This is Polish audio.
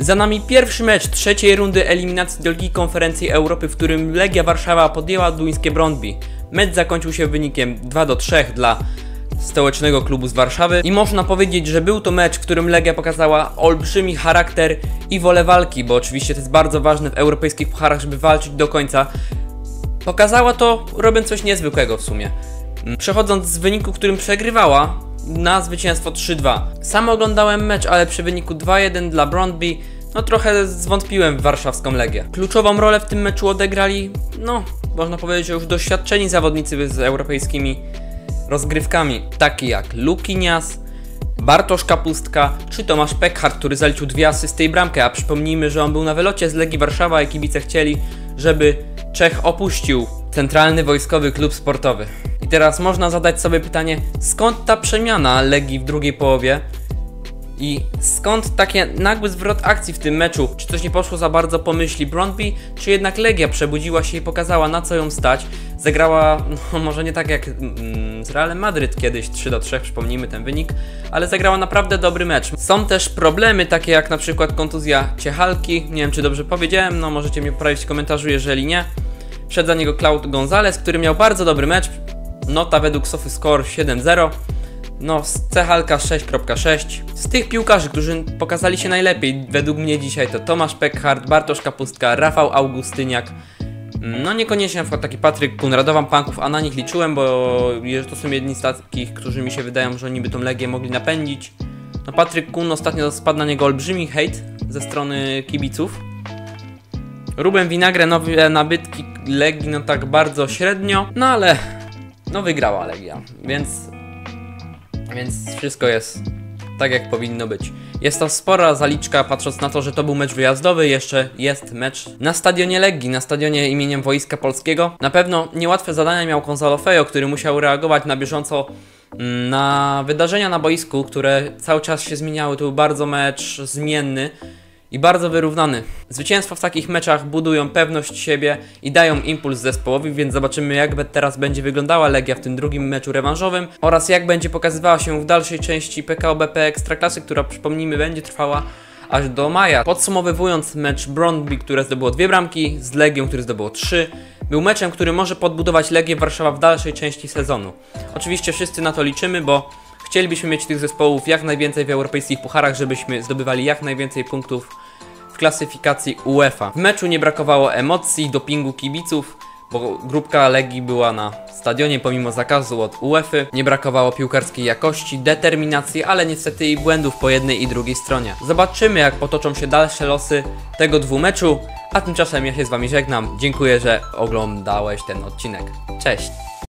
Za nami pierwszy mecz trzeciej rundy eliminacji do Ligi Konferencji Europy, w którym Legia Warszawa podjęła duńskie Brondby. Mecz zakończył się wynikiem 2-3 dla stołecznego klubu z Warszawy i można powiedzieć, że był to mecz, w którym Legia pokazała olbrzymi charakter i wolę walki, bo oczywiście to jest bardzo ważne w europejskich pucharach, żeby walczyć do końca. Pokazała to, robiąc coś niezwykłego w sumie. Przechodząc z wyniku, którym przegrywała, na zwycięstwo 3-2. Sam oglądałem mecz, ale przy wyniku 2-1 dla Brondby, no trochę zwątpiłem w warszawską Legię. Kluczową rolę w tym meczu odegrali, no można powiedzieć, że już doświadczeni zawodnicy z europejskimi rozgrywkami, takie jak Lukinias, Bartosz Kapustka czy Tomáš Pekhart, który zaliczył 2 asysty i bramkę, a przypomnijmy, że on był na wylocie z Legii Warszawa i kibice chcieli, żeby Czech opuścił Centralny Wojskowy Klub Sportowy. I teraz można zadać sobie pytanie, skąd ta przemiana Legii w drugiej połowie i skąd taki nagły zwrot akcji w tym meczu? Czy coś nie poszło za bardzo po myśli Brondby, czy jednak Legia przebudziła się i pokazała, na co ją stać? Zagrała, no, może nie tak jak z Realem Madryt kiedyś 3-3, przypomnijmy ten wynik, ale zagrała naprawdę dobry mecz. Są też problemy takie jak na przykład kontuzja Ciechalki, nie wiem czy dobrze powiedziałem, no możecie mnie poprawić w komentarzu, jeżeli nie. Wszedł za niego Claude Gonzales, który miał bardzo dobry mecz. Nota według Sofy Score 7-0, no z Ciechalka 6.6. Z tych piłkarzy, którzy pokazali się najlepiej według mnie dzisiaj, to Tomáš Pekhart, Bartosz Kapustka, Rafał Augustyniak. No niekoniecznie na przykład taki Patryk Kun, Radovan Panków, a na nich liczyłem, bo to są jedni z takich, którzy mi się wydają, że oni by tą Legię mogli napędzić. No Patryk Kun, ostatnio spadł na niego olbrzymi hejt ze strony kibiców. Ruben Vinagre, nowe nabytki Legii, no tak bardzo średnio, no ale... no wygrała Legia, więc wszystko jest tak jak powinno być. Jest to spora zaliczka, patrząc na to, że to był mecz wyjazdowy, jeszcze jest mecz na stadionie Legii, na stadionie imieniem Wojska Polskiego. Na pewno niełatwe zadania miał Gonzalo Fejo, który musiał reagować na bieżąco na wydarzenia na boisku, które cały czas się zmieniały. To był bardzo mecz zmienny i bardzo wyrównany. Zwycięstwa w takich meczach budują pewność siebie i dają impuls zespołowi, więc zobaczymy, jak teraz będzie wyglądała Legia w tym drugim meczu rewanżowym oraz jak będzie pokazywała się w dalszej części PKO BP Ekstraklasy, która, przypomnijmy, będzie trwała aż do maja. Podsumowywując, mecz Brondby, które zdobyło 2 bramki, z Legią, które zdobyło 3, był meczem, który może podbudować Legię Warszawa w dalszej części sezonu. Oczywiście wszyscy na to liczymy, bo chcielibyśmy mieć tych zespołów jak najwięcej w europejskich pucharach, żebyśmy zdobywali jak najwięcej punktów w klasyfikacji UEFA. W meczu nie brakowało emocji, dopingu kibiców, bo grupka Legii była na stadionie pomimo zakazu od UEFA. Nie brakowało piłkarskiej jakości, determinacji, ale niestety i błędów po jednej i drugiej stronie. Zobaczymy, jak potoczą się dalsze losy tego dwumeczu, a tymczasem ja się z Wami żegnam. Dziękuję, że oglądałeś ten odcinek. Cześć!